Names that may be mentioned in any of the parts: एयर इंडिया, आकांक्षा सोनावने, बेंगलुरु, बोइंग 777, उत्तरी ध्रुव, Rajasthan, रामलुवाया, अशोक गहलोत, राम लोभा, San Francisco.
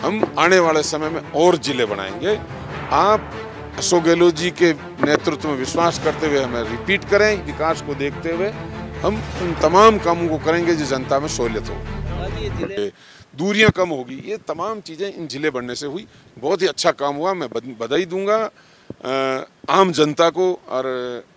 हम आने वाले समय में और जिले बनाएंगे। आप अशोक गहलोत जी के नेतृत्व में विश्वास करते हुए हमें रिपीट करें, विकास को देखते हुए हम उन तमाम कामों को करेंगे जो जनता में सहूलियत हो, दूरियां कम होगी। ये तमाम चीज़ें इन जिले बनने से हुई। बहुत ही अच्छा काम हुआ, मैं बधाई दूंगा आम जनता को और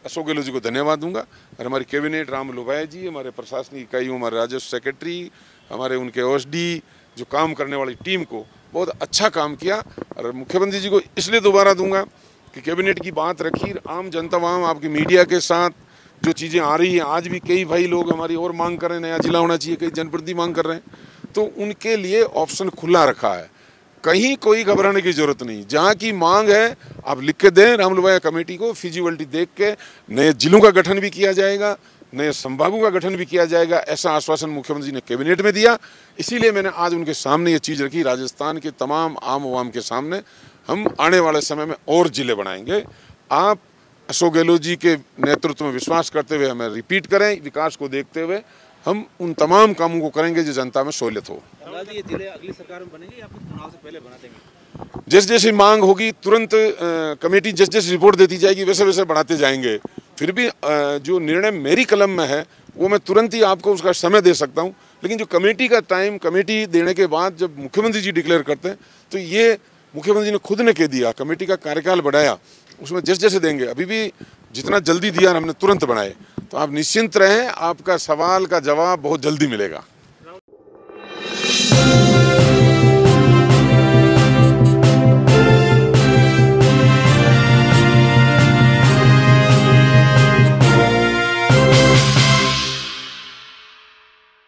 अशोक गहलोत जी को धन्यवाद दूंगा। और हमारी कैबिनेट, राम लोभा जी, हमारे प्रशासनिक इकाइयों, हमारे राजस्व सेक्रेटरी, हमारे उनके ओएसडी, जो काम करने वाली टीम को बहुत अच्छा काम किया। और मुख्यमंत्री जी को इसलिए दोबारा दूंगा कि कैबिनेट की बात रखी, आम जनता वहाँ आपकी मीडिया के साथ जो चीज़ें आ रही हैं। आज भी कई भाई लोग हमारी और मांग कर रहे हैं नया जिला होना चाहिए, कई जनप्रतिनिधि मांग कर रहे हैं, तो उनके लिए ऑप्शन खुला रखा है। कहीं कोई घबराने की जरूरत नहीं, जहाँ की मांग है आप लिख के दें। रामलुवाया कमेटी को फिजिबिलिटी देख के नए जिलों का गठन भी किया जाएगा, नए संभागों का गठन भी किया जाएगा, ऐसा आश्वासन मुख्यमंत्री ने कैबिनेट में दिया। इसीलिए मैंने आज उनके सामने ये चीज़ रखी, राजस्थान के तमाम आम आवाम के सामने हम आने वाले समय में और ज़िले बनाएंगे। आप अशोक गहलोत जी के नेतृत्व में विश्वास करते हुए हमें रिपीट करें, विकास को देखते हुए हम उन तमाम कामों को करेंगे जो जनता में सहूलियत हो। ये जिले अगली सरकार में बनेंगे या चुनाव से पहले बना देंगे? जिस जैसी मांग होगी तुरंत कमेटी जिस जैसी रिपोर्ट देती जाएगी वैसे वैसे बढ़ाते जाएंगे। फिर भी जो निर्णय मेरी कलम में है वो मैं तुरंत ही आपको उसका समय दे सकता हूं, लेकिन जो कमेटी का टाइम, कमेटी देने के बाद जब मुख्यमंत्री जी डिक्लेयर करते हैं तो ये मुख्यमंत्री ने खुद ने कह दिया, कमेटी का कार्यकाल बढ़ाया, उसमें जैसे जैसे देंगे। अभी भी जितना जल्दी दिया हमने तुरंत बनाए, तो आप निश्चिंत रहें, आपका सवाल का जवाब बहुत जल्दी मिलेगा।